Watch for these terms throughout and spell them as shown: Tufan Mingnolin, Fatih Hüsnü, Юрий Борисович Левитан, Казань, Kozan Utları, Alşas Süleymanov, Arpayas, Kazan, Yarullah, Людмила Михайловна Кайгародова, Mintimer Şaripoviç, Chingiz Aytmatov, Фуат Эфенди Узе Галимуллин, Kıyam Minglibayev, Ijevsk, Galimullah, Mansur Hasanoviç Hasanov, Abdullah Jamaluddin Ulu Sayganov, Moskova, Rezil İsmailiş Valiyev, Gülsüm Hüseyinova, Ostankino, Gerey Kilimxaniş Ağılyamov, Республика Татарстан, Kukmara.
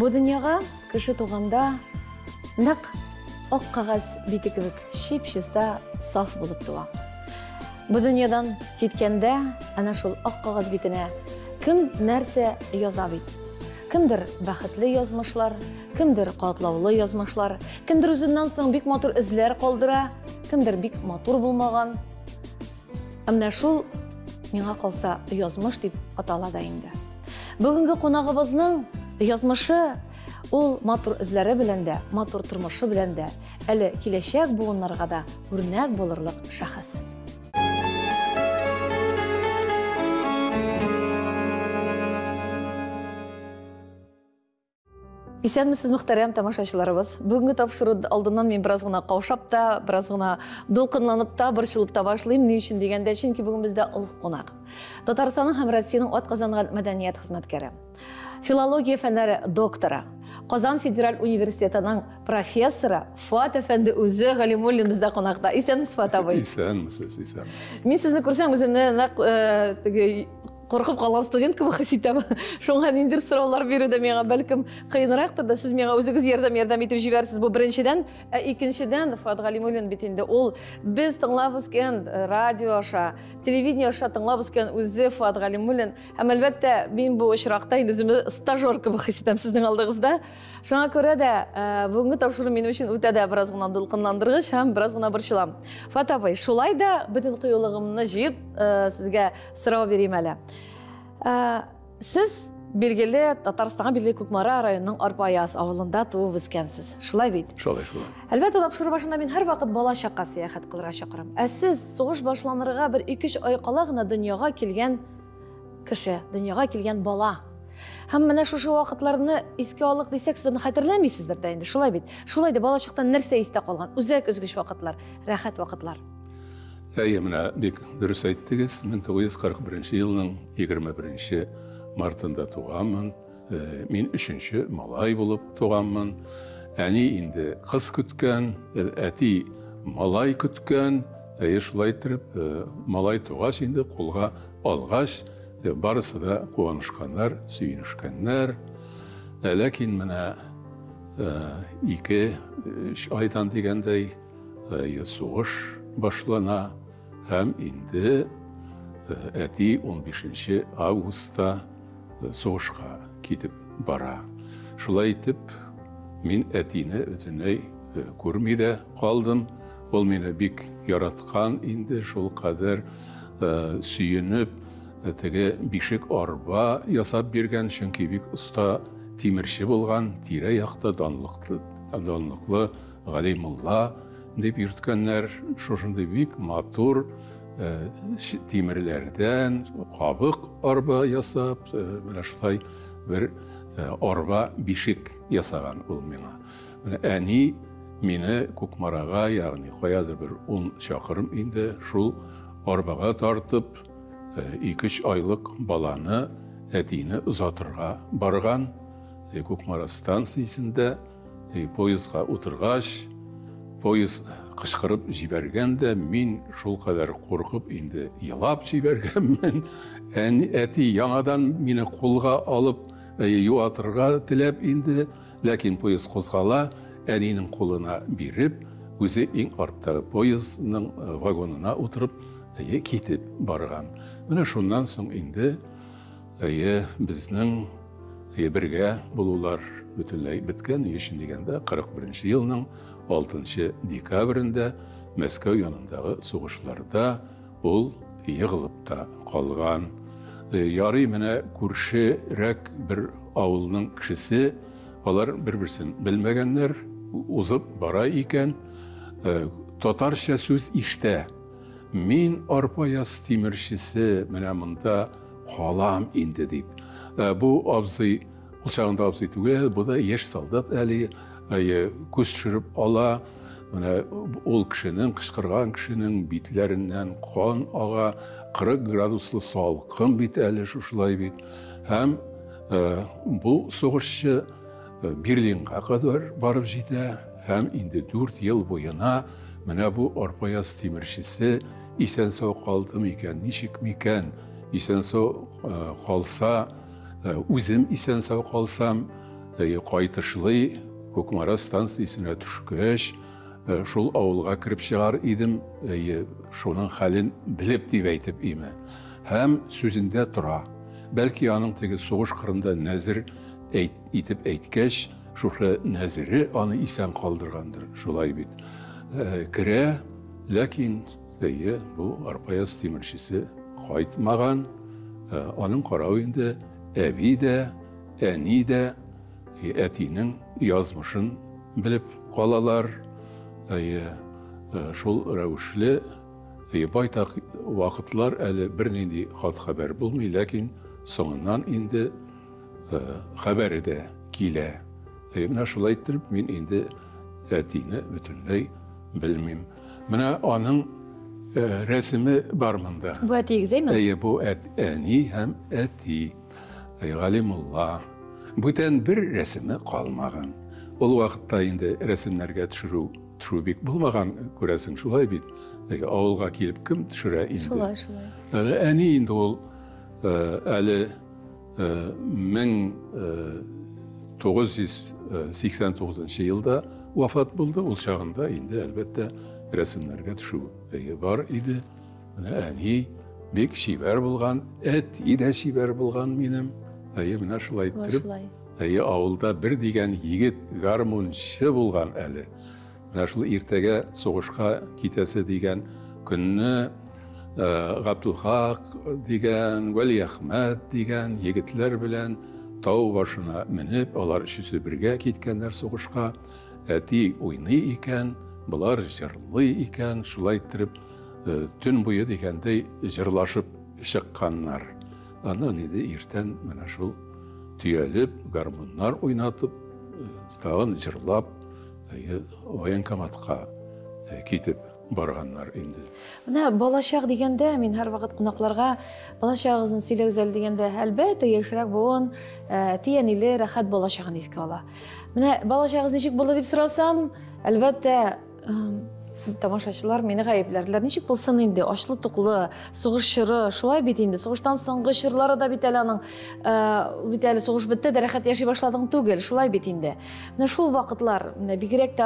Bu dünyaya kişi doğanda nık ok kağız biti gibi şipşizde saf bulup duva. Bu dünyadan gitkende ana şol ok kağız bitine kim nerse yazabilir. Kimdir baxtli yazmışlar, kimdir qatlavlı yazmışlar, kimdir üzündən soň bik matur izler qaldıra, kimdir bik matur bulmağan. Amna şol miňa qalsa yazmış dip atala da indi. Bugünkü qonağımızning yazmışı ol matur izleri bilen de, matur turmuşu bilen de, eli keleshek buğunlarga da örnäk bolurlyk şahıs. Исәнмесез, мөхтәрәм тамашачыларыбыз. Бүгенге тапшыру алдыннан мен biraz гына каушап та, biraz гына дулкынланып та, борчылып та башлыйм. Ни өчен дигәндә, чөнки бүген бездә улы кунак. Татарстанның һәм Россиянең атказанган мәдәният хезмәткәре. Филология фәннәре докторы, Казан федераль университетының профессоры Фуат Эфенди Узе Галимуллин бездә кунакта. Исәнмесез, Фуат абый? Исәнмесез, исәнмесез. Мин сезне күрсәм, үземне korkup kalan student kimi hissediyorum. Şundan indir sorular verir de mega belkim kıyınraktır da siz mega özünüz yardım etip jiversiz bu birinciden. İkinciden Fuat Galimullin bitinde ol biz tınlabızken radyo aşa, televideniye aşa tınlabızken özü Fuat Galimullin. Hem elbette ben bu işrakta özümü stajör kimi hissediyorum sizin aldığınızda. Şuna göre de bugünkü tapşırı benim için öte de biraz gına dulkınlandırgıç hem biraz gına barışılam. Fuat abay, şulay da bütün kıyılığımını jiyip sizge sıra vereyim hele. Siz belgili Tatarstan'a belgili Kukmara rayonunun Arpayas avulunda tuğup üskensiz. Şulay beydim? Şulay, şulay. Elbette tapşırı başında ben her vakit bala şaqqa seyahat kılırğa şaqırım. Siz soğuş başlanırğa bir 2-3 ay qalağına dünyaga kelgen kişi, dünyaga kelgen bala. Hem mene şu vakitlarını eski alık desek sizden hatırlamayısızdır da indi. Şulay beydim. Şulay da bala şaqdan nerse iste qalğan. Uzak özgüş vakitlar, rahat vakitlar. Әйеміна бек дүріс айттығыз, 1941 yılının 21 Mart'ında туғанмын. Мен үшінші малай болып туғанмын. Әне енді қыз күткен, әти малай күткен, әйе шулай тұрып, малай туғаш енді қолға алғаш, барысы да қуанышқандар, сүйінішкеннер. Ләкин міне 2-3 айдан дегендей соғыш башлана. Hem indi eti 15 Ağustos'ta soğuşka gidip bara. Şulay etip, min etini ötüney kurmide kaldım. Ol meni bik yaratkan indi, şol kadar süyünüp, tege bişik arba yasap bergen. Çünkü bik usta timirşi bulgan, tire yakta danlıklı Galimullah deyip yürütkenler, şoşunday bik matur timirlerden kabık arba yasap, böyle şulay bir arba bişik yasagan ol mena. Äni meni Kukmaraga, yani koyadır bir 10 çakırım indi, şul arbaga tartıp 2-3 aylık balanı etini uzatırga bargan. Kukmara stansiyasında poyizga oturgaş, poyız kışkırıp jibergen de, min şul kadar korkup indi yılap jibergen men. Eti yanadan meni kolga alıp yuatırga tilep indi. Lakin poyız kuzgala, eninin koluna birip, özü en arttaki poyızın vagonuna oturup, kitip bargan. Mene şundan son indi, bizning birge bulular bütünley bitken, yeşin degende 41 yılının 6 dekabrında Moskova yanındagı soğuşlarda ol yığılıp da kalgan. Yarı mene kurşerek bir avulunun kişisi, alar birbirisini bilmegenler, uzıp bara iken, Tatarşa söz işte. Min Arpayas timirşisi mene mında kalam indi deyip. Bu abzi, ulçağında abzi tügel, bu da yeş saldat ali. Көз шүріп ала, ол кішінің, қышқырған кішінің битлерінен қан аға, 40 градуслы салқын бит әлі шушылай бит. Әм бұл соғышшы Берлинға қадар барып жете, әм енді 4 ел бойына міне бұл Арпаяс теміршісі исен сау қалдым екен, нешік мекен, исен сау қалса, өзім исен сау қалсам, qaytışlı Kukmara stansiyasına düşküş, şol avulğa kirip çıgar idim, şonun halin bilip dip aytıp ime. Hem sözünde tura, belki anın tegi soğuş kırımda nazir itip aytkeş, şoşla naziri anı isen kaldırgandır, şolay bit. Kire, lakin bu Arpayas Timirçisi qaytmagan, anın karavinde evi de, eni de, etinin yazmışın bilip kalalar, şol revişli baytaq vaqtlar əli bir nendi xat xəbər bulmay, lakin sonundan indi xəbəri də kilə. Mənə şolay etdirib, men indi etini bütünlüy bilməyim. Mənə anın resmi barmında. Bu eti güzel mi? Bu et eni hem eti. Galimullah. Bütün bir resmi kalmağın. O vaxtda indi resimlerge düşürük bulmağın göresin şulay bit. Ağılğa kelip kim düşüre indi. Şulay şulay. Yani eni indi ol əli 1989 yılda vafat buldu. O çağında indi elbette resimlerge düşürük. Var idi. Eni bek şiber bulgan, et ide şiber bulgan benim. Mine şılay ettirip, avulda bir degen yigit garmonşi bulgan eli. Mine şılı irtege soğuşka kitesi degen, künni Abdulhak degen, Veli Ahmet degen yigitler bilen tau başına minip, olar üçüsü birge kitkenler soğuşka. Eti oynay iken, bular jırlı iken, şılay ettirip, tün boyu degende jırlaşıp çıkkanlar. Ana ne de irten mene şol tüyelip, garmonlar oynatıp, tağın jırlap, oyankamatqa ketip barganlar indi. Mene balaşaq degende, men her vaqt qonaqlarga balaşağızın söyleyzel degende, elbette yaşrak boğun tiyenili rahat balaşağını eski ala. Mene balaşağız neşik buldu deyip sorasam, elbette tamaşaçılar meni gayiplerdiler. Neşik bulsun indi, aşlı tuklu, soğuş şırı, şulay bit indi. Soğuştan soğuş şırları da bitelanın, biteli soğuş bitti de rahat yaşay başladığın tügel, şulay bit indi. Mene şul vakitlar, bigirek de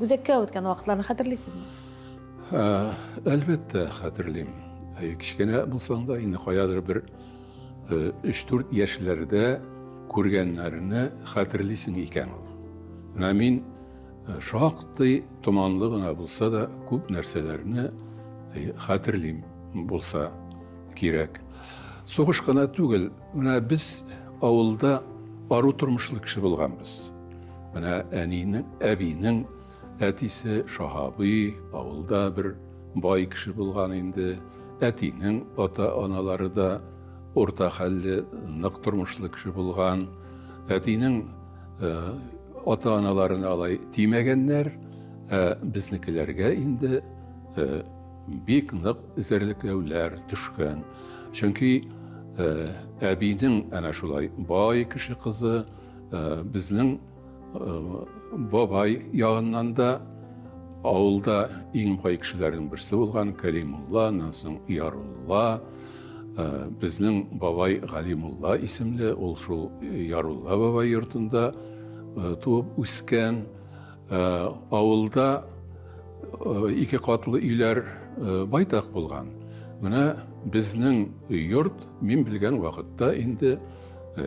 güzekke ötken vakitlarını hatırlaysız mı? Elbette hatırlayım. Kişkene bulsan da indi koyadır bir 3-4 yaşlarda kurgenlerini hatırlaysın iken. Namin şahakti tumanlığına bulsa da kub nerselerini hatırlayım bulsa gerek. Soğuşkana tügül, biz avulda arı turmuşlu kişi bulganbız. Aninin, abinin etisi şahabi avulda bir bay kişi bulgan indi. Etinin ata anaları da orta halli nık turmuşlu kişi bulgan. Etinin ata analarını alay tiymegenler, biznikilerge indi büyük nıq izerliklevler düşkən. Çünki abinin ana şulay bay kişi kızı biznin babay yağından da avulda en bay kişilerin birisi olğan Kalimullah, nansın Yarullah, biznin babay Galimullah isimli ol şul Yarullah babay yurtunda tuğup üsken, avulda iki katlı üyler baytaq bulgan. Mene biznin yurt, min bilgen vakitta indi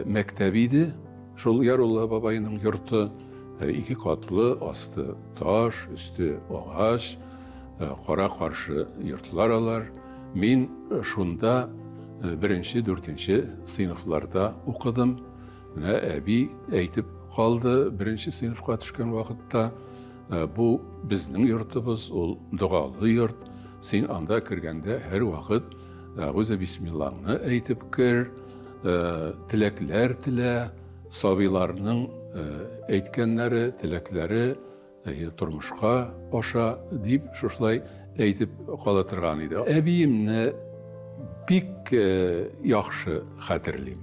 mektebiydi. Şol Yarullah babayının yurtu iki katlı, astı taş, üstü ağaç, kara karşı yurtlar alar. Min şunda birinci, dörtinci sınıflarda okudım. Mene abi eğitip kaldı. Birinci sınıfka düşkən vaxtda bu bizning yurtubuz, ol duğalı yurt. Sen anda kirgende her vaxt ağızı bismillahını eytip kir, tilekler tile, sabilarının eytkenleri, tilekleri turmuşqa, aşa deyip şuşlay eytip qalatırğan idi. Ebiyimni bik yaxşı xatirliyim.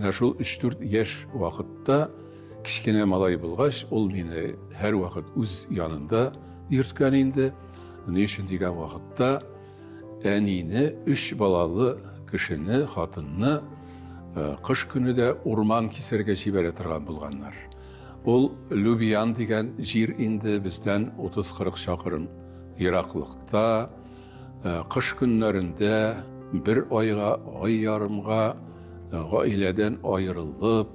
Yani şol 3-4 yaş vaxtda kişkene malay bulgaş, ol meni her vakit uz yanında yürtken indi. Ne için degen vakitte enini, üç balalı kişini, hatını Kış günü de orman kisergeçi beretırgan bulganlar. Ol Lübyan degen jir indi bizden 30-40 şakırın yıraklıkta. Kış günlerinde bir ayga, ay yarımga gaileden ayrılıp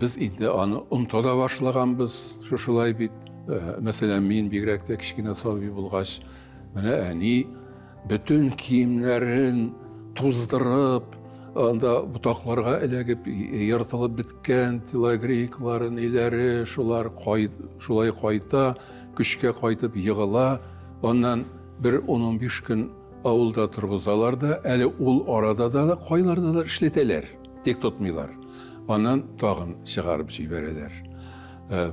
biz indi anı umtada başlaganbız. Şuşulay bit. Mesela min birekte kişkine sahibi bulgaç. Yani bütün kiyimlerin tuzdırıp anda butaklarga elegip yırtılıp bitken tilagrikların ileri şular şulay kayta küçke kaytıp yığıla ondan bir 10-15 gün avulda turguzalar da eli ul arada da koylarda da işleteler tek tutmuyorlar ondan tağın çıkarıp jibereler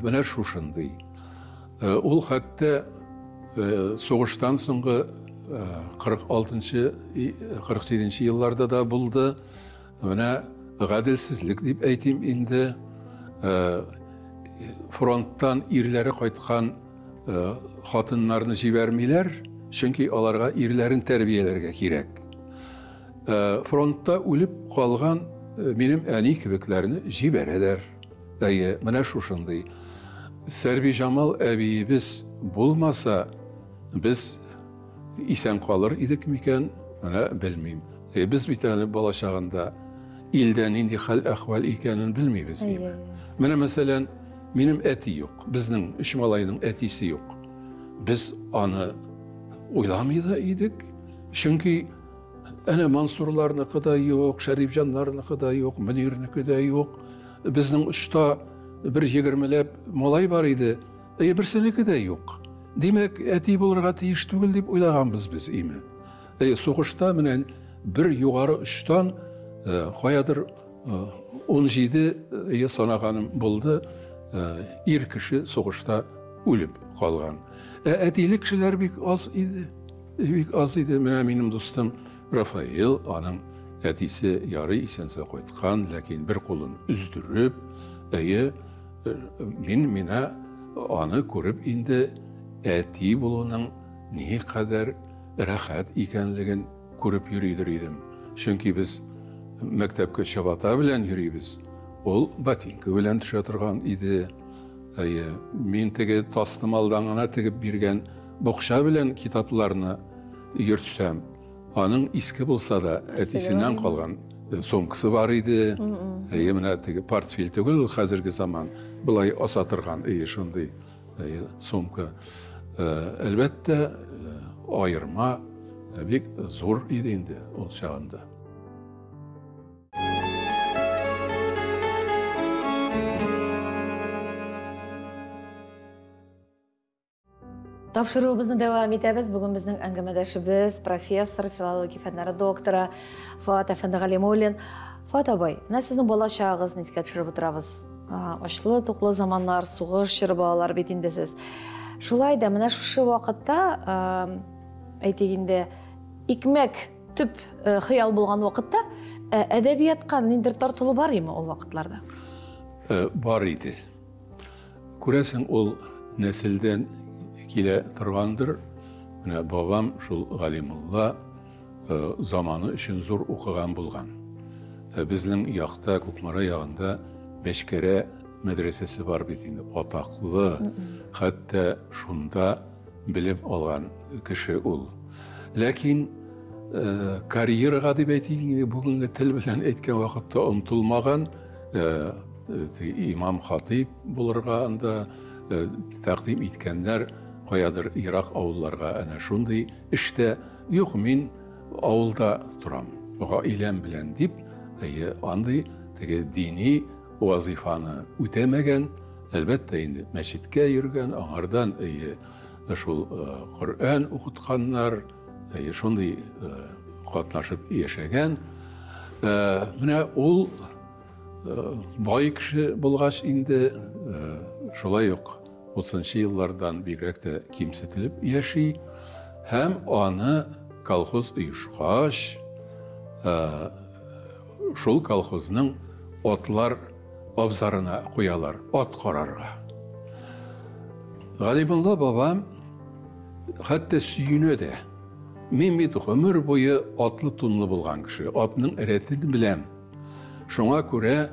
bana şuşunday ul hatta soğuştan sonra 46-47 yıllarda da buldu. Buna gadilsizlik deyip aytayım indi. Fronttan irleri qaytqan xatınlarını jibermeyler. Çünki alarga irlerin terbiyelerge kerek. Frontta ölüp qalğan benim ani kibiklerini jibereler. Buna şuşunday. Serbi Jamal abiyimiz bulmasa biz İsen kalır idik miken, bana bilmeyim. Biz bir tane balaşağında ilden indi hal ahval ikenini bilmeyiz değil mi? Bana mesela benim eti yok, bizden üç malayının etisi yok. Biz anı uylamayda idik. Çünkü ana Mansurlarını kadar yok, Şerifcanlarını kadar yok, Münir'ni kadar yok. Bizden uçta bir 20 malay var idi, birsini kadar yok. Demek eti bularga teyiş tügül deyip oylaganbız biz imi. Soğuşta menen bir yugarı uçtan kayadır 17 sanağanım buldu. Ir kişi soğuşta ölüp kalgan. Etili kişiler bek az idi. Bek az idi. Benim dostum Rafael anın etisi yarı isense koytkan. Lakin bir kolun üzdürüp mine anı görüp indi. Eti bulunun ne kadar rahat ikenligin kurup yürüydir idim. Çünkü biz mektepke şabata bilen yürüyübiz. Ol batinki bilen tüşatırgan idi. Men tege tastım aldanana tegip birgen bokşa bilen kitaplarını yürtsem. Anın iski bulsa da etisinden kalgan sonkısı var idi. Mine tege portfil tegül hazırki zaman bulay asatırgan şunday somka. Elbette ayırma bir zor idiydi o çağında. Tapşırıbızın devam edemiz. Bugün bizden engimadaşımız profesör, filoloji fenleri doktora Fuat Efendi Galimullin. Fuat abay, ne sizin balaşağız, nesike çırıp oturabız? Aşlı toqlı zamanlar, suğuş şırbağalar betindesiz. Şulay da mene şu vaqıtta ayteginde ikmek tüp hıyal bulğan vaqıtta edebiyatqa nindir tartılı bar imi o vaqıtlarda? Bar idi. Kuresin ol nesilden kile tırgandır. Mene babam şul Galimulla zamanı üçün zor okuğan bulğan. Bizning yaqta Kukmara yağında 5 kere medresesi var bitinde, ataklı, hatta şunda bilim alan kişi ol. Lakin kariyer gadi betiğini bugünkü tel bilen etken vakitte unutulmagan imam hatip bularganda takdim etkenler kayadır Irak avullarga ana şunday işte yok min avulda turam. Oğa ilem bilen deyip anday dini vazifanı ütemegen, elbette indi meşitke yürgen, ağırdan şul Kur'an okutkanlar, şunday katlaşıp yaşagan. Mine ol bay kişi bulgaç indi, şulay yok 30-cı yıllardan birek de kimsetilip yaşay. Hem anı kalxoz uyuşkaş, şul kalxozunun otlar obzarına koyalar, ot kararga. Galimullah babam hatta süyünü de min bir ömür boyu atlı tunlu bulgan kişi. Atının eretini bilem. Şuna göre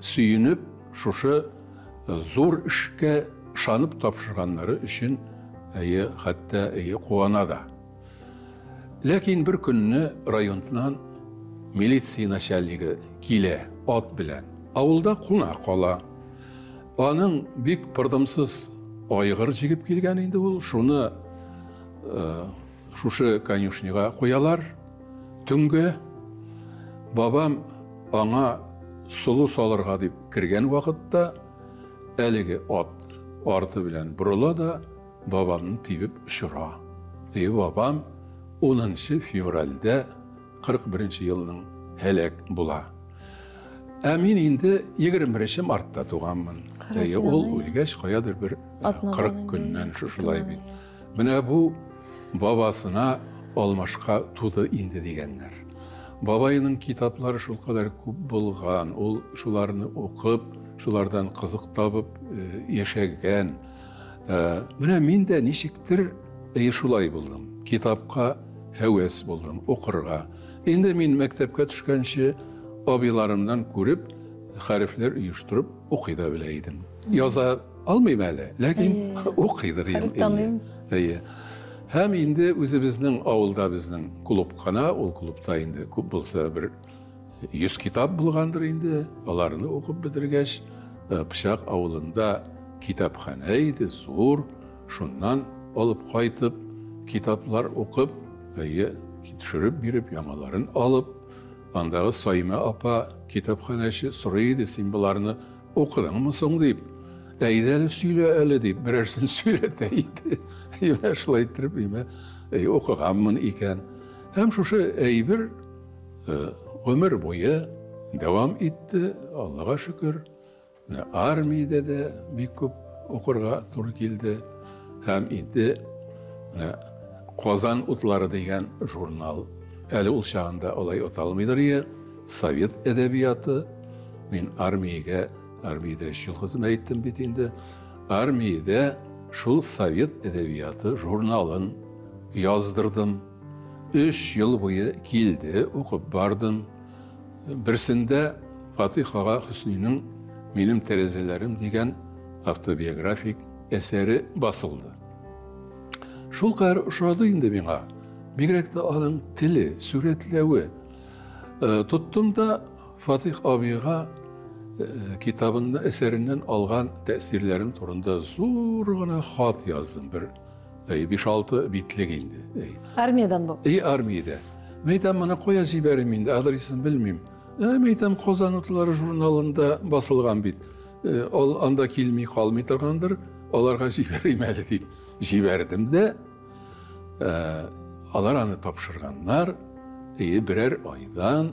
süyünüp, şuşu zor işke şanıp tapşırganları için hatta kuana da. Lakin bir günü rayondan milisiya naşalligi kile at bilen, avulda kuna kala. Onun büyük pırdımsız aygır çekip kelgen indi ol, şunu şuşu kanyushniga koyalar, tüngü. Babam ana sulu salırga deyip kirgen vakitte eligi at artı bilen burula da babamını tibip şura. Babam 10 fevralda 41 yılının helek bula. Amin indi 21 martda tuğanmın. Ol ölgeş koyadır bir 40 günden şuşulay bit. Mine bu babasına almaşka tudu indi degenler. Babayının kitapları şu kadar köp bulgan, ol şularını okup, şulardan kızık tapıp yaşagan. Mine min de nişiktir şulay buldum. Kitapka heves buldum, okurga. Indi min mektepke tüşkenşi abilarımdan kurup, harifler uyuşturup okuyda bileydim. Yaza almayım hele, lakin okuyduruyorum. Harif hem indi o'zi bizning avulda bizning klubxona, ol klubda indi ko'p bo'lsa bir 100 kitob bo'lgandir indi. Ularni o'qib bitirgach, Pishaq avulunda kitobxona edi, zo'r. Shundan olib qaytib, kitoblar o'qib, tushirib berib, yamalarini olib, andagi Soyma apa kitobxonachi so'raydi, "Sen bularni o'qidingmi so'ng?" deb. Deydi, "Söyle öyle" deyip, "Birersin söyle" deydi. Yine şılaytırıp, okuğamın iken. Hem şu şey, bir ömür boyu devam etti, Allah'a şükür. Armiyada da bir köp okurga tur geldi. Hem indi Kozan Utları deyen jurnal. Eli ulşağında olay otalmıdır ya, Sovet edebiyatı. Ben armiyada 3 yıl hizmet ettim bitindi. Armiyada şu Sovet edebiyatı jurnalın yazdırdım. 3 yıl boyu kildi, okup bardım. Birisinde Fatih Ağa Hüsnü'nün "Benim Terezelerim" degen avtobiyografik eseri basıldı. Şu kadar uşadı indi bana. Birlikte alın tili, suretlevi. Tuttum da Fatih abiga kitabında eserinden algan tesirlerim turunda zorgana hat yazdım bir 5-6 bitlik indi. Armiyadan bu? Armiyada. Meytem bana koya jiberim indi, adresini bilmiyim. Meytem Kozan Utlari jurnalında basılgan bit. Anda kilmi kalmay turgandır, alarga jiberim eli deyip. Jiberdim de, alar anı tapşırganlar birer aydan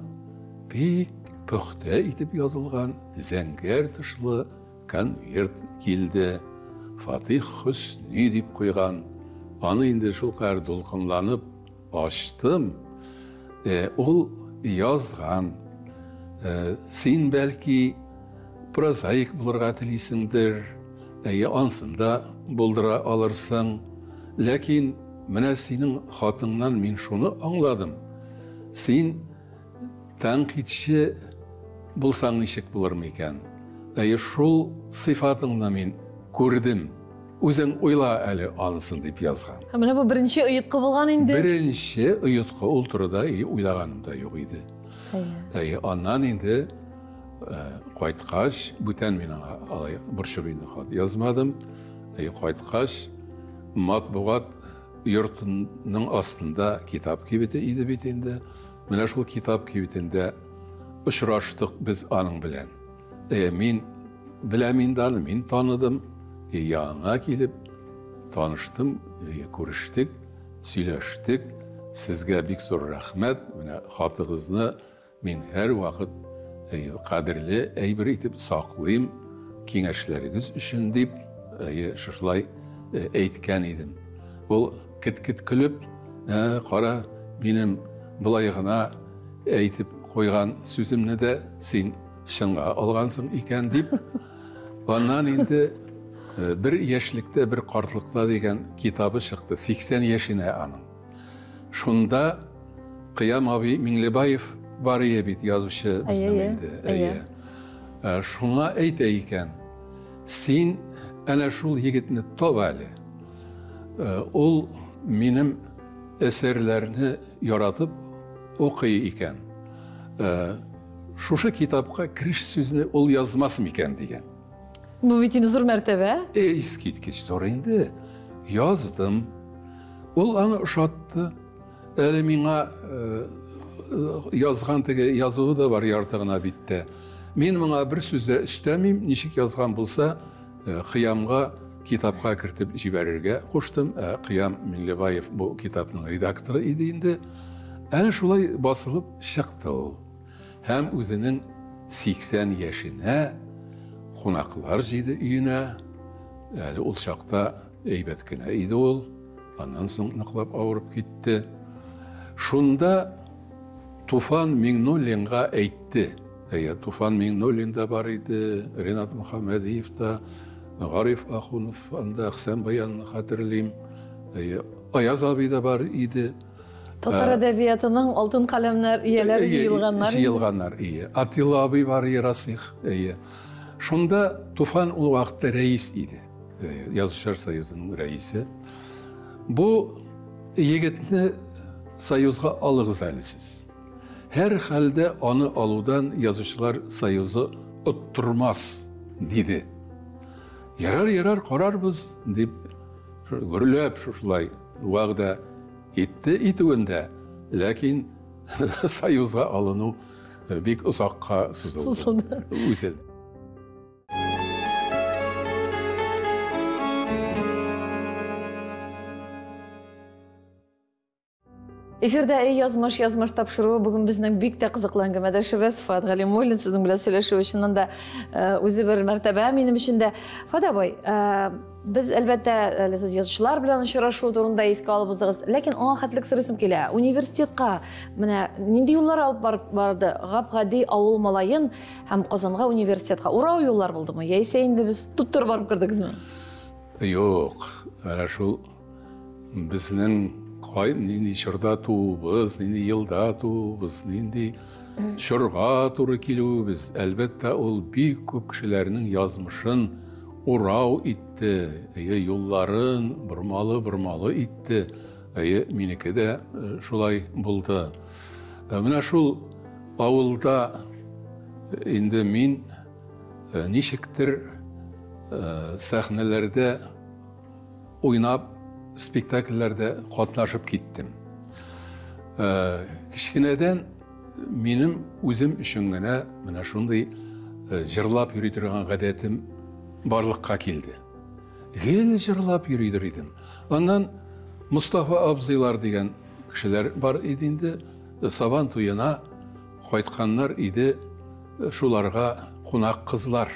pek pöxte itip yazılgan zengər tışlı konvert kildi. Fatih Hüsnü deyip koygan. Anı indi şu kadar dolqınlanıp açtım. Ol yazgan. Sen belki prozaik bulurğa tilisindir. Ansında buldıra alırsın. Lakin mine senin hatından min şunu anladım. Sen tanqidçi bulsan işik bularmı iken? Şul sıfatını men gördüm. Özün oyla eli ansın deyip yazgan. Ama bu birinci ıyıtkı bulgan indi? Birinci ıyıtkı ulturada oylaganım da yok idi. Ondan indi qaytqaş, büten men burçup indi hat yazmadım. Qaytqaş, matbuğat yurtunun aslında kitap kibeti idi bitindi. Mene şu kitap kibetinde ışıraştık biz anın bilen. Min bileminden min tanıdım. Yanına gelip tanıştım, görüştük, söyleştik. Sizge büyük zor rahmet. Mene hatığızını min her vakit kadirli eybir etip saklayayım. Kengeşleriniz üçün deyip şuşlay eğitken idim. Ol kit külüp, kara benim bulayığına eğitip koygan sözümle de sen şınğa alğansın iken deyip. Ondan indi bir yaşlıkta bir kartlıkta degen kitabı çıktı. 80 yaşına anın. Şunda Kıyam abi Minglibayev bariye bit yazışı bizimindi. Şuna eyteyken, sin ana şul yigitni tovali. Ol benim eserlerini yaratıp okuyken, şuşa kitapka kiriş sözünü ol yazmasın iken diye. Bu bitini zor mertebe. İskit keçtorindi. Yazdım. Ol ana uşattı. Elemine yazgan yazığı da var yartığına bitti. Men bana bir sözde üstemeyim, neşik yazgan bulsa, Kıyam'a kitapka kirtip jibererge koştum. Kıyam Millibayev bu kitabın redaktoru idiydi. Ana şulay basılıp çıktı ol. Hem özünün 80 yaşına, konaklar jidi üyüne, yani ol şakta eybetkine idi ol. Ondan sonra nıklap ağırıp gitti. Şunda Tufan Mingnolin'e eytti. Tufan Mingnollin de var idi, Renat Muhammediyev de, Garif Akhunov da, Hüsen Bayan'ı hatırlayayım, Ayaz abi de var idi. Tatar edebiyatının altın kalemler, iyiler, jiyılganlar. Jiyılganlar iyi. Atilla abi var iyi, Rasih iyi. Şunda Tufan o vaxtda reis idi, Yazışlar Sayı'nın reisi. Bu yigitni Sayı'na alığız əlisiz. Her halde onu aludan Yazışlar Sayı'nı oturmaz dedi. Yarar kararız deyip, görülüp şuşulay vaxtda itti. Lakin Sayı'na alını bir uzakka sızıldı. Efirde ey yazmış tapşırığı bugün bizden büyük de kızıklandı. Medaşıbız Fuat Galimullin sizin bile söyleşi için de özü bir mertebe benim için de. Fuat Bey, biz elbette siz yazışlar bilen şıraşu durumda eski alıbızdağız. Lakin ona hatlık sırısım kele. Üniversitet'e nindi yollar alıp vardı? Gap-gadi avul malayın hem Kazan'a üniversitet'e ura yollar buldu mu? Yeyse indi biz tuttur barıp kırdık mı? Yok. Öyle şu bizden nindi şırda tuğubuz, nindi yılda tuğubuz, nindi şırga turu kilubuz. Elbette ol büyük köp kişilerinin yazmışın urav itti. Yolların bırmalı itti. Miniki de şulay buldu. Mine şul avulda indi min nişiktir sahnelerde oynap spektakillerde katlaşıp gittim. Kişkineden benim özüm üçün gene mine şunday jırlap yürüydürgen gadetim barlıkka keldi. Gel jırlap yürüydürdüm. Ondan Mustafa Abzilar degen kişiler bar edindi. Saban tuyuna qaytkanlar idi. Şularga kunak kızlar,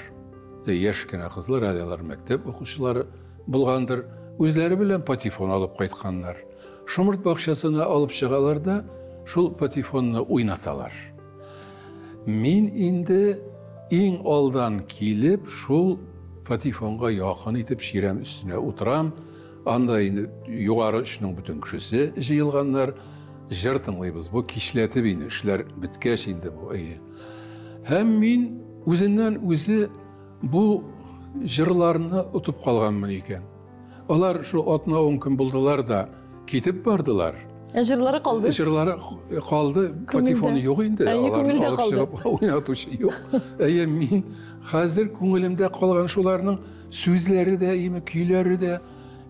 yaşkine kızlar, alalar mektep okuşuları bulgandır. Özleri bilen patifon alıp kaytkanlar. Şomurt bakşasına alıp çıkalar da şul patifonunu oynatalar. Min indi in aldan kilip şul patifonga yakın itip şirem üstüne oturam. Anda indi yukarı şunun bütün küşüsü jıyılganlar. Jırtınlıyız bu kişiletip indi. İşler bitkeş indi bu. Hem min özünden özü bu jırlarını utup kalgan mı iken. Onlar şu otna 10 gün buldular da gidip vardılar. Jırları kaldı. Jırları kaldı. Patifonu yok indi. Onların alışıp oynatışı yok. Min hazır küngelimde kalan şularının sözleri de, kuyları de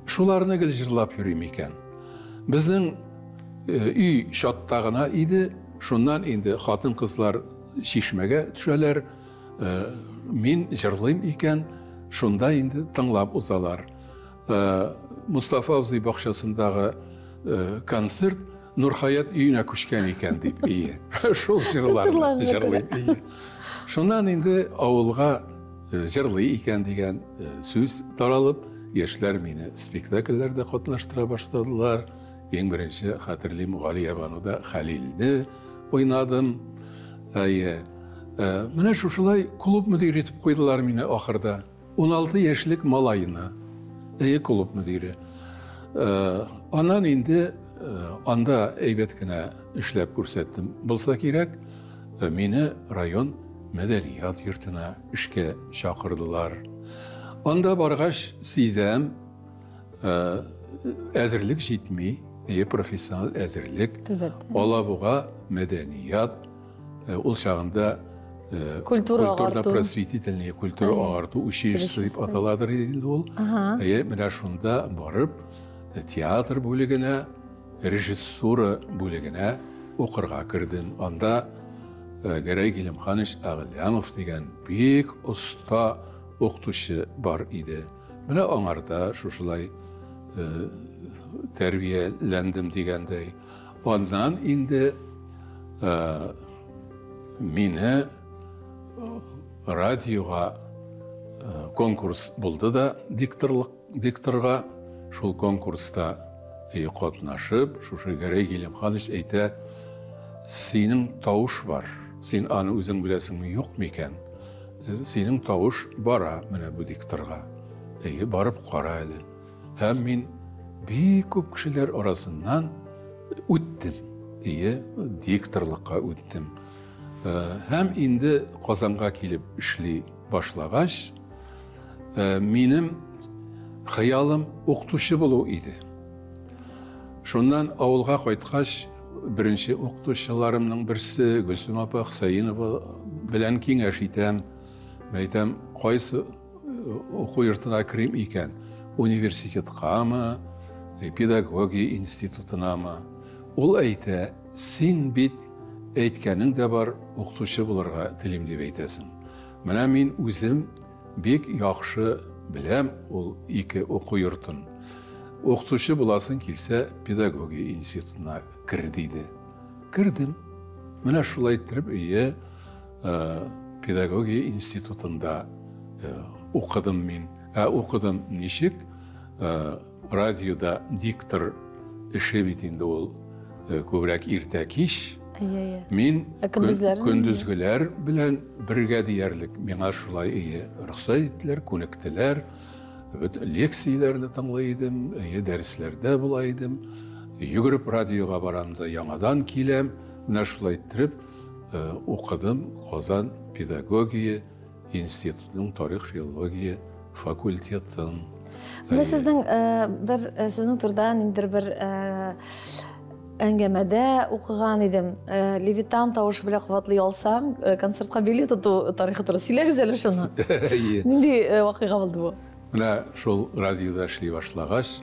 şularına gel jırlap yürüyüm iken. Bizden üy şattağına idi. Şundan indi hatın kızlar şişmege düşerler. Min jırlayım iken şunda indi tınlap uzalar. Mustafa Avzi bakşasındagı konsert Nurhayat üyüne kuşken iken deyip iyi. Şol jırlarını jırlayıp iyi. Şundan indi avulga jırlayı iken degen söz taralıp, yaşlar beni spektakillerde katlaştıra başladılar. En birinci hatırlayım Galiye Banu'da Halil'ni oynadım. Mine şuşulay kulüp müdiri etip koydular beni ahırda. 16 yaşlık malayını. Kulüp müdiri. Ondan indi anda eybetkine işlep kursettim. Bulsa gerek, meni rayon medeniyat yurtuna işke çakırdılar. Anda bargaş sizem ezirlik jitmi, profesyonel ezirlik, ola buğa medeniyat, ulşağında kulturda prosvetitelniye, kultura ağırtı, uşeşsizlik atalardır edildi ol. Mene şunda barıp, teatr bölügüne, rejissura bölügüne okurğa kirdim. Anda Gerey Kilimxaniş Ağılyamov degen büyük usta oqtuşu bar idi. Mene onarda şuşulay terbiyelendim degendey. Ondan indi meni radioga konkurs buldu da diktorga şul konkursta qatnaşıp şuşu Gerey Kilimxaniş eyte senin tavuş var. Sen anı özün bilesin mi yok miken? Senin tavuş bara mene bu diktorga. Barıp qara eli. Hem min bir köp kişiler arasından öttim. Diktorlukka öttim. Hem indi Kazanğa kelip işli başlagaş. Menim hayalım oqtuşu bulu idi. Şundan avulğa qaytqaş birinci oqtuşularımның birisi Gülsüm apa Hüseyinova bilen kengäş item. Meytem qaysı oqu yurtına kirim iken? Universitetqa mı, pedagogi institutuna mı? Ol ayta, sen bit aytkanın da bar oqtuşu bularga tilim dep aytasan. Mana men özüm bek yaxşı bilem ol iki oqu yurtun. Oqtuşu bulasın kilse pedagogi institutuna kir deydi. Kirdim. Mana şulay tirip pedagogi institutunda okudum men. Okudum nişik radyoda diktor işe bitinde ol köbrek irtäkiş. Men kündüzgüler bilen birge diyerlik mena şulay ruxsat ettiler, konuktiler. Leksiyelerini tınlaydım, derslerde bulaydım. Yugürüp radyoga baramda yanadan kilem. Mene şulay ettirip okudum Kazan Pedagogiya Institutunun Tarih Filologiya Fakültetin. Mene sizin turdan indir bir әңгәмәдә оқыған идем. Левитан тавышы белән куатлый алсам, концертка билет тоту тарихы туры сөйләгез әле шуны. Нинди вакыйга булды бу? Мына шул радиода эшли башлагач,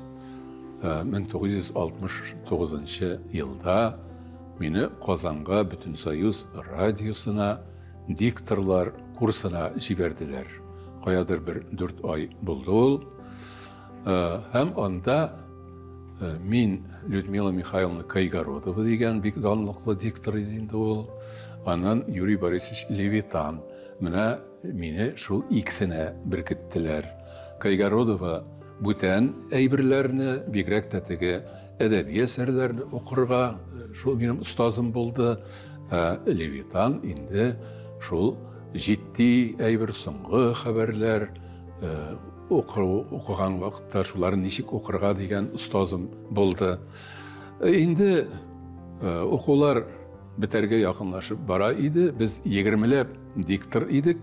1969 елда мені Казанга Бүтінсоюз радиосына дикторлар курсына жибердиләр. Каядыр бер 4 ай булды ул. Һәм анда мин Людмила Михайловна Кайгародова деген бик данлыклы диктор инде ул. Аннан Юрий Борисович Левитан. Мына мине шул икесенә биркеттеләр. Кайгародова бүтән әйберләрне, бигрәк тә теге әдәби әсәрләрне укырга шул минем устазым булды. Левитан инде шул җитди әйбер соңгы хәбәрләр okuğan vaxtda şuları neşik okurğa degen ustazım buldu. Indi okular biterge yakınlaşıp bara idi. Biz 20-lep diktor idik.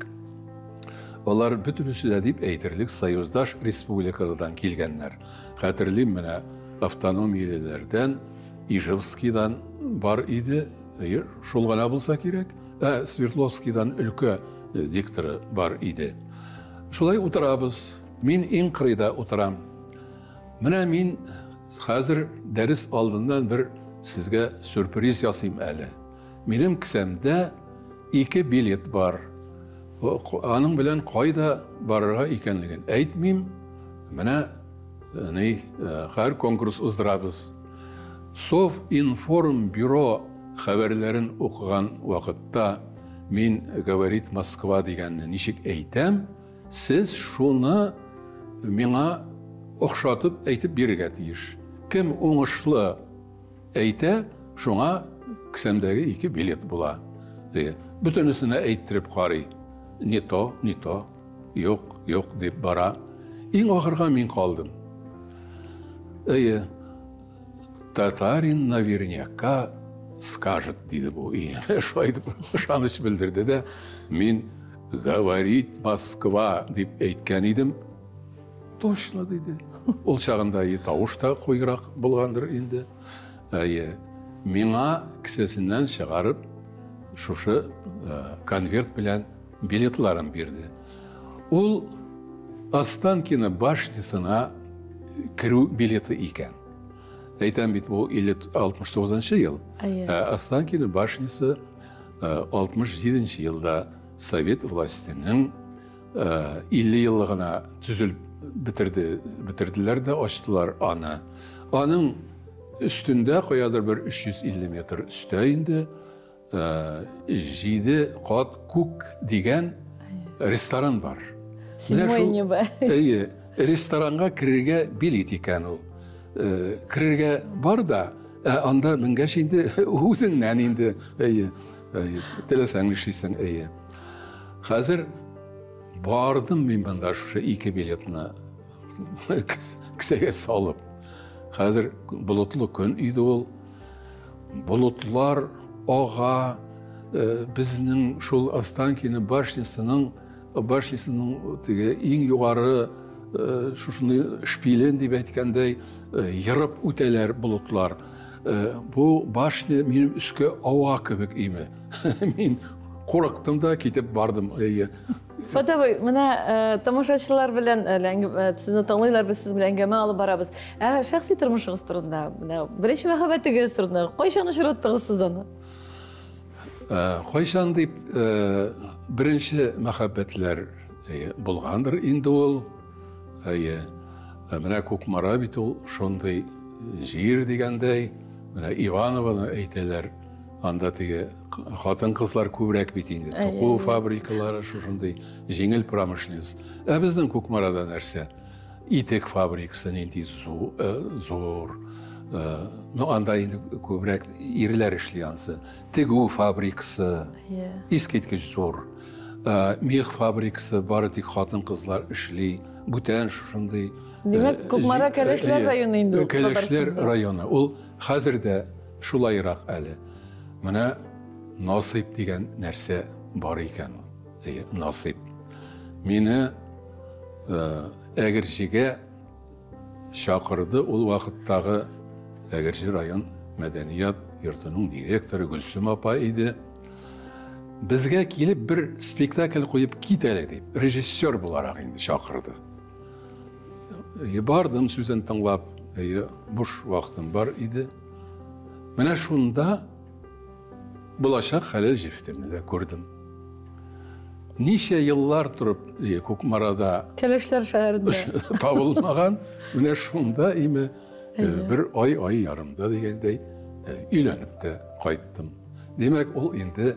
Olar bütünüsü de deyip eytirlik sayozdaş respublikalardan kelgenler. Hatırlayım mene avtonomiyalardan Ijevskidan bar idi. Şol gana bulsa kerek. Sverdlovskidan ülke diktori bar idi. Şulay oturabız. Min İnkırı'da oturam. Mene min hazır ders aldığından bir sizge sürpriz yasayım eli. Benim kısemde iki bilet var. Anın bilen kayda barıra ikenligin eytmeyim. Mene her konkurs ızdırabız. Sofinform büro haberlerin okuğan vakitta min Gavarit Moskova degenini nişik eytem. Siz şunu mena oxşatıp aytıp bererge teyiş. Kim oňuşly aytä, şoňa kisemdägi iki bilet bula. Bütünisini ayttirip qaray. Neto, neto, yok, yok dep bara. Iň ahyrga men kaldım. Tatarin navernyaka скажет, dedi bu. Şöyle şanış bildirdi de, min gavarit Moskva deyip eytken idim. Toşna dedi. Ol çağında tavuş da koyrak bulgandır indi. Mina kisesinden çıkarıp şuşu konvert bilen biletlerim birdi. Ol Ostankino başçısına kuru bileti iken. Aytan bit bu 69-cı yıl. Ostankino başçısı 67-ci yılda Sovet vlastinin 50 yıllığına tüzülüp bitirdiler de açtılar ana. Anın üstünde koyadır bir 350 metr üstü indi. Jidi Qat Kuk degen restoran var. Sizmoyni ba. Restoranga kirerge bilet ekan ol. Kirerge bar da, anda menga şimdi o'zingdan endi telesan ishlaysan ey. Hazır bardım men bunda şu iki biletni kisega solib. Hazır bulutlu kun edi ol. Bulutlar oğa bizning şul Ostankino başçısının en yukarı şuşunu şpilin deyip etkenday yırıp öteler bulutlar. Bu başçı benim üstü ağa kibik imi. Men qo'rqdim da ketib bardım. Fataboy, mana tomoshachilar bilan sizni tanlaylar, biz siz bilan gama olib boramiz. Shaxsiy turmushingiz turida, birinchi muhabbatingiz turida, qo'yshani uchratdingiz siz uni. Qo'yshan deb birinchi muhabbatlar bo'lgandir endi ol. Mana Kukmara bit ol shunday yer deganday, mana Ivanovani aytaylar, anda xotin qizlar ko'proq bitindi. To'quv fabrikalari shunday yengil pramishlenist. Bizning Kukmarada narsa itek fabrikasining zo'r. No anda endi ko'proq erlar ishlayapti. Tiguv fabrikasi, eskitgich zo'r. Mix fabrikasi baratik xotin qizlar ishli. Butan shunday. Demak, Kukmara Kalashlar rayoni endi. Kalashlar rayoni. U hozirda shulayroq hali. Mana nasip degan narsa bor ekan. Nasip. Meni Agirjiga chaqirdi. Ul vaqtdagi Agirji rayon madaniyat yurtining direktori Gulsum opa edi. Bizga kelib bir spektakl qo'yib ketaylik deb rejissyor bo'laraq endi chaqirdi. Bordim, so'zini tinglab, bo'sh vaqtim bor edi. Mana shunda bulaşak halil jiftimni de gördüm. Neşe yıllar durup Kukmara'da Kalashlar şehrinde tavılmağan mine şunda imi bir ay yarımda degende üylenip de kayttım. Demek ol indi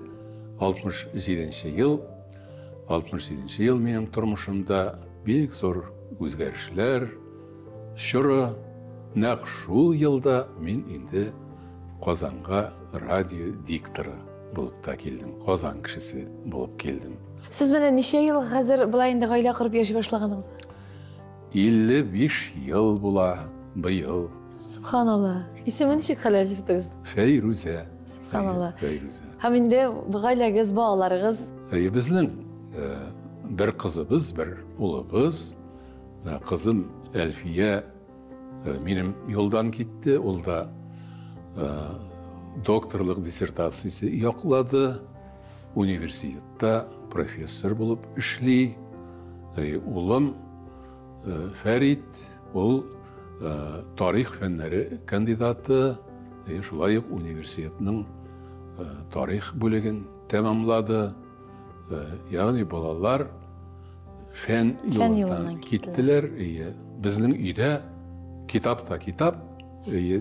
67-ci yıl. 67-ci yıl menim turmuşumda büyük zor özgärişler. Şura naq şul yılda men indi Qozonga radio diktori bo'lib ta keldim. Qozon kishisi bo'lib keldim. Siz mana necha yil hozir bilayinda oila qurib yashay boshlaganingizmi? 55 yil bo'la bu yil. Subhanallah. Ismini nechta qalarsizsiz? Feyruza. Subhanallah. Feyruza. Hamda bu oilangiz, bog'laringiz. Bizning bir qizimiz, bir o'g'limiz. Qizim Alfiya menim yo'ldan ketdi, o'lda doktorluk dissertatsiyasi yokladı. Universitetda professor bulup işli. Oğlum Ferit, ol tarih fenleri kandidatı. Şulayıq universitetinin tarih bölümünü tamamladı. Yani bolalar fen yolundan gittiler. Bizning uyda kitapta kitap.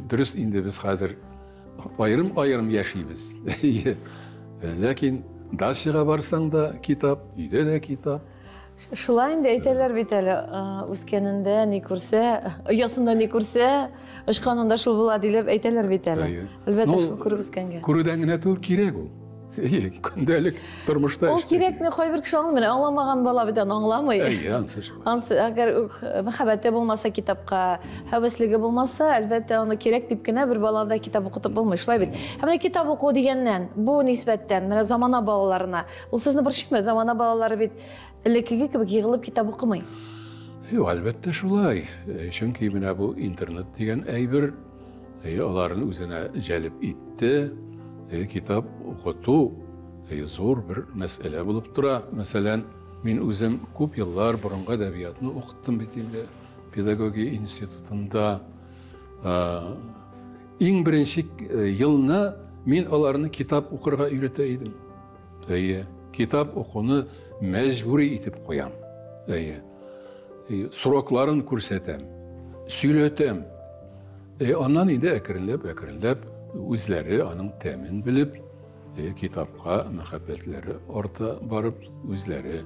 Dürüst indi biz hazır ayırım yaşayız. Lakin daşığa barsan da kitap, üyde de kitap. Şulayın da eyteler biteli. Uskeninde ne kursa, uyasında ne kursa, ışkanında şul bula deyip eyteler biteli. Elbette şul kuru uskenge. Kuru dengine tül kirek ol. Күнделік тұрмышта ішті. Ол керекне қой бір кіші аңын мен аңламаған бала беден аңламай. Аңсыр. Аңсыр. Махабәтте болмаса китапқа, хәвіслігі болмаса, әлбәтте оны керек депкіне бір баланда китап оқытып болмай. Шылай бет. Әміне китап оқу дегеннен, бұ несбеттен, мені замана балаларына. Ол сізді бір шықмай, замана балалары бет әлекіге кебік еғіліп китап оқымай. Йо, әлбәтте шулай. Чүнкі мені бұ интернет деген әйбір оларын өзіне жәліп етті. Kitap okutu zor bir mesele bulup dura. Mesela min özüm çok yıllar burunga edebiyatını okuttum bitimde. Pedagogi institutunda en birinci yılına min onlarını kitap okurga öğreteydim. Kitap okunu mecburi itip koyam. Sorokların kursetem, sülötem. Ondan ide ekrinlep Üzleri onun temin bilip, kitapka muhabbetleri orta barıp, üzleri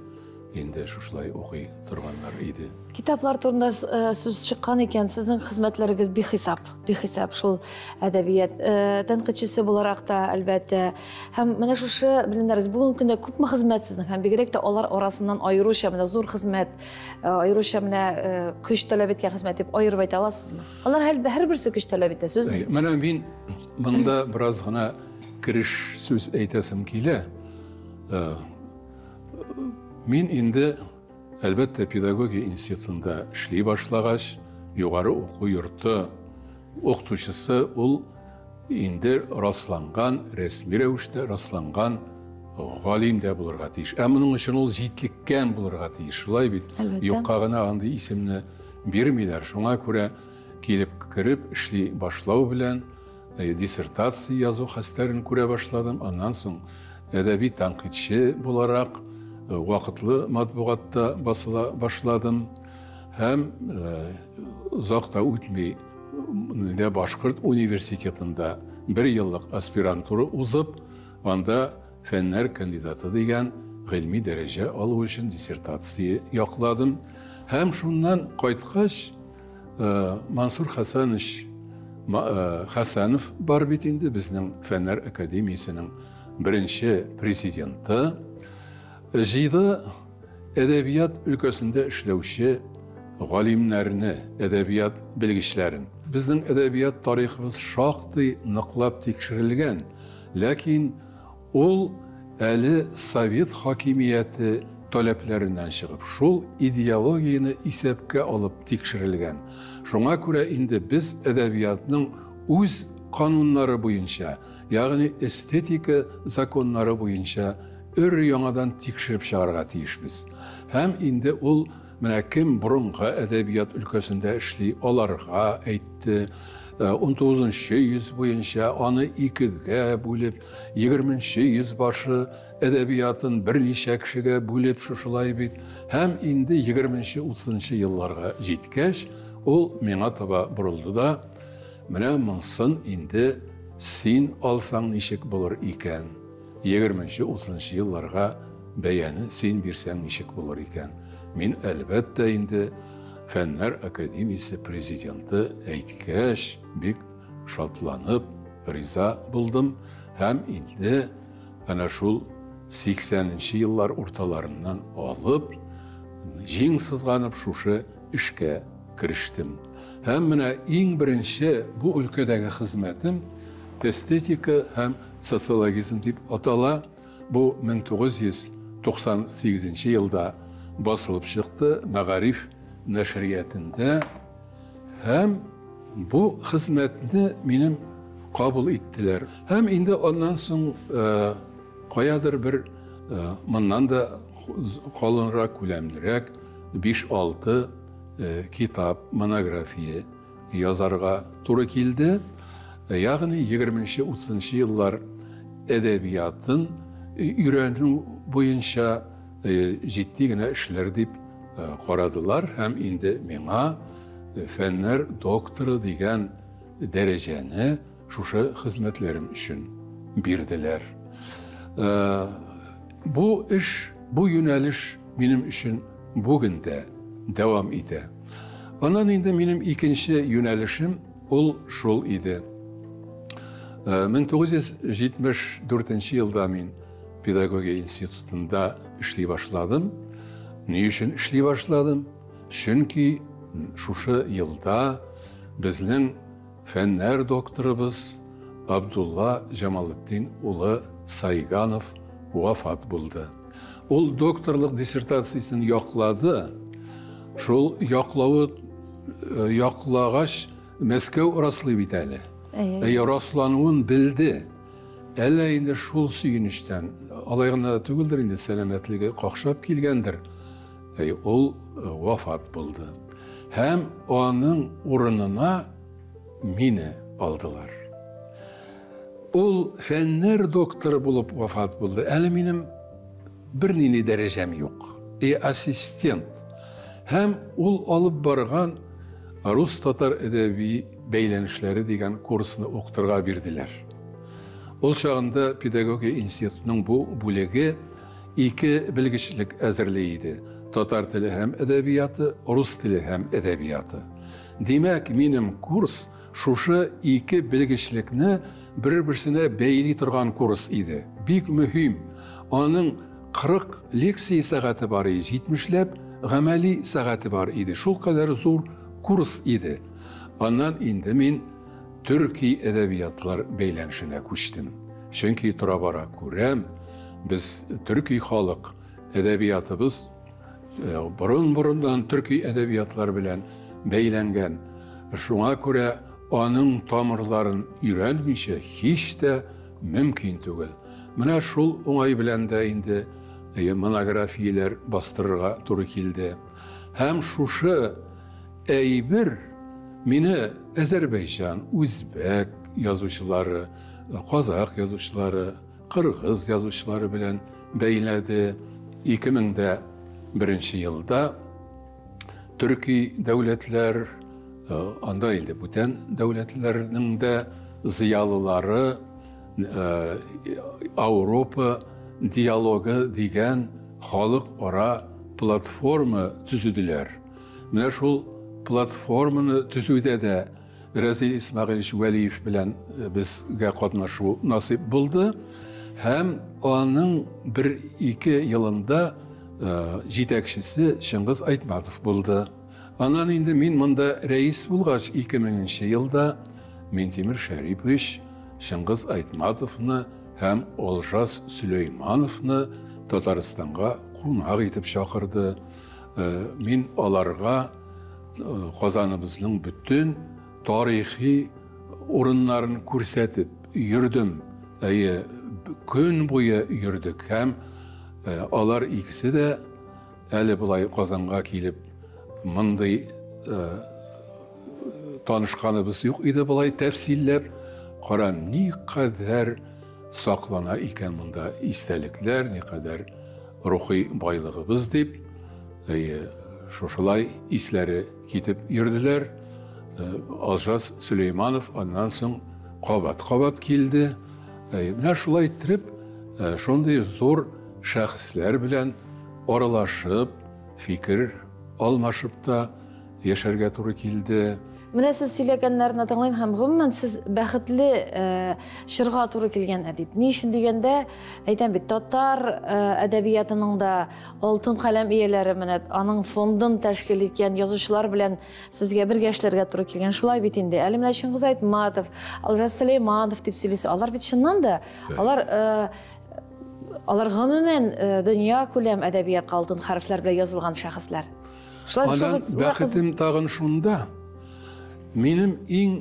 indi şuşlay okuy durganlar idi. Kitaplar turunda söz çıkan iken sizin hizmetleriniz bir hesap şu edebiyat tənqidçisi olarak da elbette hem mana şu bilimleriniz bugün kunda köp mü hizmet sizin hem bigerek de onlar arasından ayırışa mana zor hizmet ayırışa mana kış talep etken hizmet dep ayırıp ayta alasız mı? Onlar her birisi kış talep etdi söz. Mana men bunda biraz gana kiriş söz aytasım kile. Min indi elbette Pedagogi institutunda işliy başlagaç, yukarı oku yurtu okutuşısı ol indi rastlangan resmi revişte rastlangan galim de bulurga tiş. Bunun için ol jitlikken bulurga tiş. Şulay bit. Yukkağına andı isimini birmiler. Şuna göre gelip kirip işliy başlau bilen disertasiya yazı hastalarını göre başladım. Ondan sonra edebi tankitçi olarak Vakıtlı matbuatta basıla başladım. Hem uzakta ötmey de Başkırt Üniversitetinde bir yıllık aspiranturu uzıp, onda fenler kandidatı degen ilmi derece alı için disertasiyi yakladım. Hem şundan kaytkaç Mansur Hasanoviç Hasanov bar bitindi bizden Fenler Akademiyasının birinci prezidenti. Жида edebiyat ülkesinde işlevşi galimlerini, edebiyat bilgiçlerin. Bizden edebiyat tarihimiz şahtı nıklap tekşirilgen. Lakin ol eli Sovet hakimiyeti taleplerinden çıkıp, şol ideologiyini isepke alıp tekşirilgen. Şuna göre indi biz edebiyatının öz kanunları boyunca, yani estetike zakonları boyunca Ür yanadan tikşirip şağırğa tiyişmiz. Hem indi ol kim burunğa edebiyat ülkesinde işli olarğa eytti. 19. yüz boyunca anı ikiga bölüp, 20. yüz başı edebiyatın birneçe kişiga bölüp şuşulay bit. Hem indi 20-30 yıllarga jetkeş ol mena taba buruldu da mena mınsın indi sen alsan neşik bulur iken. 20-30 yıllarga beyani sen birsen nişik olur iken. Men elbette indi Fenler Akademiyası prezidenti aytkaş bek şatlanıp riza buldum. Hem indi ana şul 80-nji yıllar ortalarından alıp jiň sızganıp şuşa işke kiriştim. Hem mena iň birinşi bu ülkedägi hizmetim estetika hem sotsiologizm deyip atala bu 1998 yılda basılıp çıktı Mağarif neşriyatında. Hem bu hizmetini benim kabul ettiler. Hem indi ondan sonra kayadır bir bundan da kalınrak kulemdirek 5-6 kitap, monografiya yazarga to'g'ri keldi. Yani 20-30 yıllar edebiyatın ürünü boyunca ciddi işler deyip koradılar. Hem indi mena fenler doktoru degen dereceni şuşa hizmetlerim için birdiler. Bu iş, bu yöneliş benim için bugün de devam idi. Ondan indi benim ikinci yönelişim ol şol idi. 1974 yılda min Pedagogi Institutunda işliy başladım. Niçin işliy başladım? Çünkü şu yılda bizden fenler doktorumuz Abdullah Jamaluddin Ulu Sayganov vefat buldu. O doktorluk disertasiyasını yokladı. Şol yoklağı yoklağaş Moskova raslı biteli. Raslanı'nın bildi. Ele indi şol süyünüşten. Alayğına da tügüldür indi selametliğe qoqşap kelgendir. Ol vefat buldu. Hem onun oranına mini aldılar. Ol fenler doktoru bulup vefat buldu. Ele benim bir nini derecem yok. Asistent. Hem ol alıp barğan Rus-Tatar edebi beylenişleri degen kursunu okturğa birdiler. Ol çağında Pedagogi Institutunun bu bölegi iki bilgiçilik hazırlaydı. Tatar tili hem edebiyatı, Rus tili hem edebiyatı. Demek benim kurs şuşa iki bilgiçilikni bir-birisine beyli turgan kurs idi. Büyük mühim. Onun 40 leksiya saati var idi, 70'lab gamali saati var idi. Şu kadar zor kurs idi. Ondan indi men Türkiye edebiyatlar beylenişine koştum. Çünkü turabara kurem biz Türkiye halk edebiyatımız burun-burundan Türkiye edebiyatlar bilen beylengen. Şuna göre onun tamırların öğrenmişi hiç de mümkün değil. Mene şul onay bilen de indi monografiyeler bastırırğa to'g'ri keldi. Hem şuşu bir meni Azerbaycan, Uzbek yazuvchilari, qozoq yazuvchilari, qirg'iz yazuvchilari bilan beyledi. 2001 yılda Türkiye devletler, anda edi butun devletlerinin de ziyolilari Avrupa diyalogu degan xalqaro platforma tüzüdüler. Mana şol platformani tüzüde de Rezil İsmailiş Valiyev bilen bizga qatnashuv nasip buldu. Hem onun bir iki yılında yetakchisi Chingiz Aytmatov buldu. Ondan indi men munda reis bulğaş 2000 yılda Mintimer Şaripoviç Chingiz Aytmatovni hem Alşas Süleymanovni Tatarstan'a qo'noq etib chaqirdi. Men ularga Qozonimizning bütün tarixiy o'rinlarini ko'rsatib yurdim. Kun bo'yi yurdik hem ular ikisi de hali bulay Qozonga kelib bunday tanishganimiz yo'q edi. Bulay tafsillab qara ne kadar saklana iken bunda istelikler, ne kadar ruhi baylığımız deyip şuşulay isleri gidip yürüdüler. Alşas Süleymanov ondan sonra qabat kildi. Buna şulay ettirip şunday zor şahslar bilen oralaşıp, fikir almaşıp da yaşarga to'g'ri keldi. Mana siz söylegenlerini tanlayım hem gümmen siz baxtli şırğa to'g'ri kelgan adib. Niçin degende aytam bit Tatar edebiyatının da altın kalem iyeleri mana onun fondun teşkil etgan yazuvchilar bilan sizga birgashlarga to'g'ri kelgan. Şulay bit indi. Ali bilan Chingiz Aytmatov, Alşas Süleymanov deb söyleyse alar bit şundan da alar gümmen dünya ko'lam edebiyatga altın harflar bilan yozilgan shaxslar. Şulay baxtim tag'in şunda. Benim en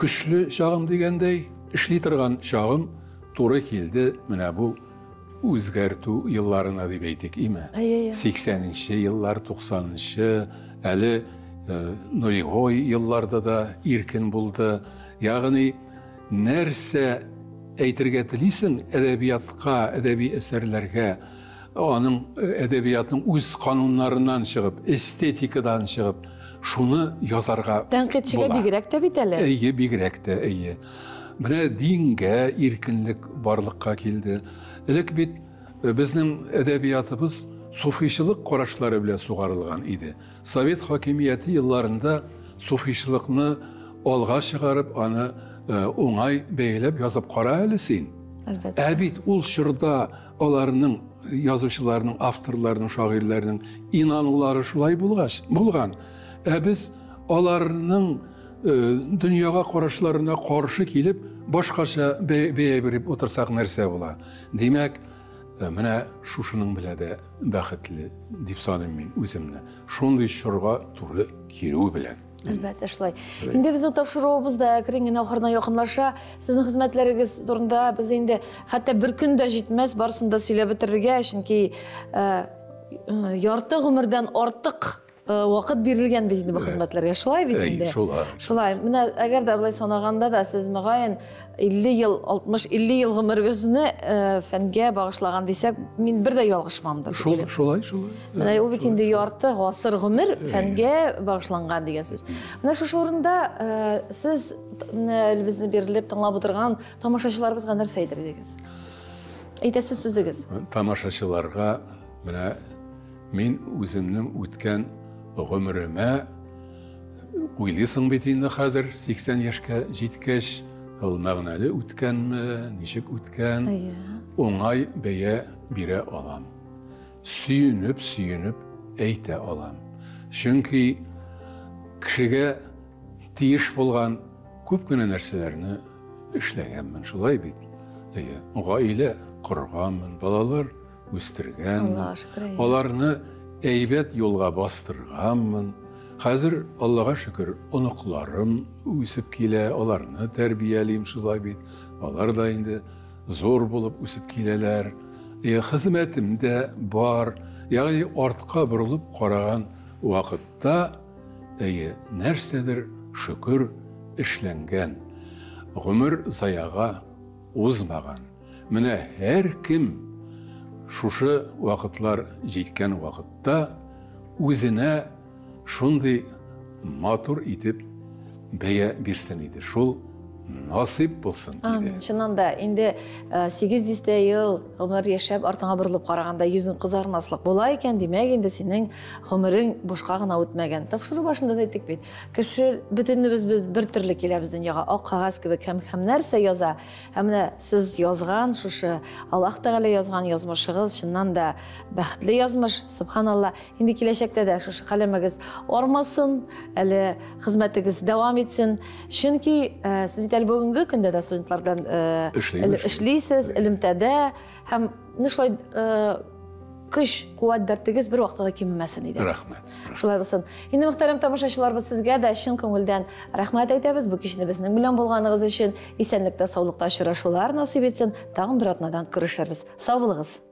güçlü şağım degende işletirgan şağım to'g'ri keldi. Mana bu o'zgartuv yıllarına deb aytdik imi. 80-nji yıllar, 90-nji, hali nollivoy yıllarda da erkin buldu. Ya'ni narsa aytirga tilisin edebiyatga, edebi eserlerge, onun edebiyatının o'z qonunlaridan chiqib, estetikadan chiqib şunu yazarga tənqidçiga bigerek de bitələr. Bigerek de iyi. Buna dinge, irkinlik barlıqqa keldi. Elek bit bizim edebiyatımız sufiyçilik qarashlari bilan suğarılğan idi. Sovet hakimiyeti yıllarında sufiyçilikni olğa çıqarıp, onu onay beylep yazıp qarayalisin. Elbette. Əbid ul şırda onlarının yazıcılarının, avtorlarının, şairlərinin inanıları şulay bulğan. Biz onlarının dünyaya qarışlarına qarşı gelip başqaça beyə birib otursaq nərsə ola. Demək, mənə şuşunun belə də bəxtli deyib sanım mən özümlə. Şunday şurğa turu kiru bilən. Elbəttə şulay. İndi bizim tapşırığımız da kiringin axırına yaxınlaşa. Sizin xidmətləriniz durumda biz indi hətta bir gün də yetməz barısında söyləb bitirərgə, çünki yartı ömürdən artıq vaqt berilgan biz indi bu xizmatlarga shulay bit indi. Shulay. Mana agarda ablay sanaganda da siz mag'ayn 50 yil, 60-50 yil umringizni fanga bag'ishlagan desak, men birda yolg'ishmamdim. Shulay. Mana u bit indi yorti g'osir umr fanga bag'ishlangan degan so'z. Mana shu o'rinda siz bizni berilib tinglab o'tirgan tomoshachilarimizga narsa aytirdingiz. Aytasiz so'zingiz. Tomoshachilarga mana men o'zimning o'tgan ömrüme uylisin bitinde hazır 80 yaşka jitkeş ol mağnalı utkan nişik utkan onay beye bire alam süyünüp eyte alam çünkü kişiye tiyiş bulgan köpküne nerselerini işleyenmen şulay bit aile kurganmen balalar üstirgenmen olarını Eybet yolga bastırğanmın. Hazır Allah'a şükür onuqlarım üsüp kile, onlarını terbiyeliyim şulay bit. Onlar da indi zor bulup üsüp kileler. Hizmetimde bar. Yani artqa burulup qarağan vakitte nersedir şükür işlengen. Ömür zayağa uzmağan. Mine her kim Şuşu vakitlar yetken vakitte özüne şunday matur itip beye birsin idi. Şol nasip bulsun idi. Şundan da indi 8-10 yıl ömür yaşap artına bırılıp qaraganda yüzün kızarmaslık bola eken demek indi senin ömürün boşqa gına ötmegen. Tapşırı başında da ettik bit. Kişi bütünümüz biz bir türlü kelebizden dünyaya ak qağaz gibi hem nerse yaza hem de siz yazgan şuşu Allah Teala yazgan yazmışığız şundan da bəxtli yazmış. Subhanallah. İndi keleshekte de şuşu qalemegiz ormasın, eli hizmetigiz devam etsin. Çünkü siz bir bugünkü kunda da studentlar bilan işleysiz, ilimtada hem nişlay kış kuvvet dertigiz bir vaqtida kimmesin idi. Rahmat. Şulay bo'lsin. Endi muhtaram tomoshachilarimiz sizga da chin ko'ngildan rahmat aytamiz. Bu kishini bizning bilan bo'lganingiz uchun esenlikda, sog'likda uchrashuvlar nasib etsin. Tag'in bir otnadan ko'rishamiz. Sog' bo'lingiz.